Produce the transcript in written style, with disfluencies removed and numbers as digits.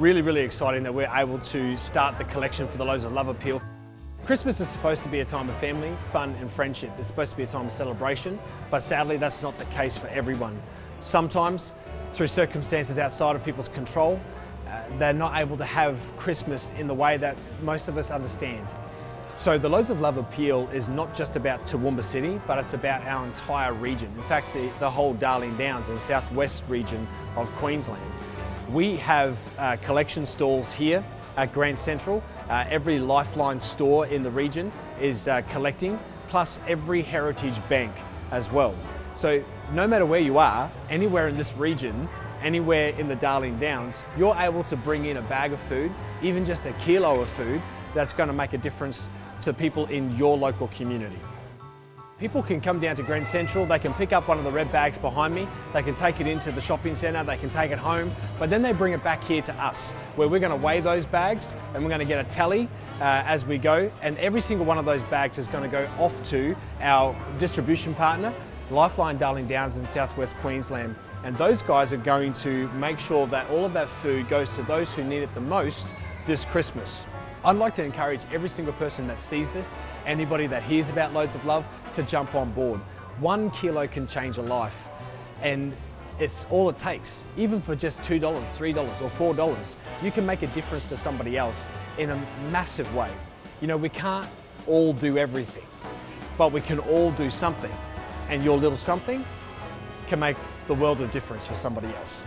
really, really exciting that we're able to start the collection for the Loads of Love Appeal. Christmas is supposed to be a time of family, fun and friendship. It's supposed to be a time of celebration, but sadly that's not the case for everyone. Sometimes, through circumstances outside of people's control, they're not able to have Christmas in the way that most of us understand. So the Loads of Love Appeal is not just about Toowoomba City, but it's about our entire region. In fact, the whole Darling Downs and southwest region of Queensland. We have collection stalls here at Grand Central. Every Lifeline store in the region is collecting, plus every heritage bank as well. So no matter where you are, anywhere in this region, anywhere in the Darling Downs, you're able to bring in a bag of food, even just a kilo of food, that's going to make a difference to people in your local community. People can come down to Grand Central, they can pick up one of the red bags behind me, they can take it into the shopping centre, they can take it home, but then they bring it back here to us, where we're going to weigh those bags and we're going to get a tally as we go, and every single one of those bags is going to go off to our distribution partner, Lifeline Darling Downs in southwest Queensland, and those guys are going to make sure that all of that food goes to those who need it the most this Christmas. I'd like to encourage every single person that sees this, anybody that hears about Loads of Love, to jump on board. 1 kilo can change a life, and it's all it takes. Even for just $2, $3 or $4, you can make a difference to somebody else in a massive way. You know, we can't all do everything, but we can all do something, and your little something can make the world of difference for somebody else.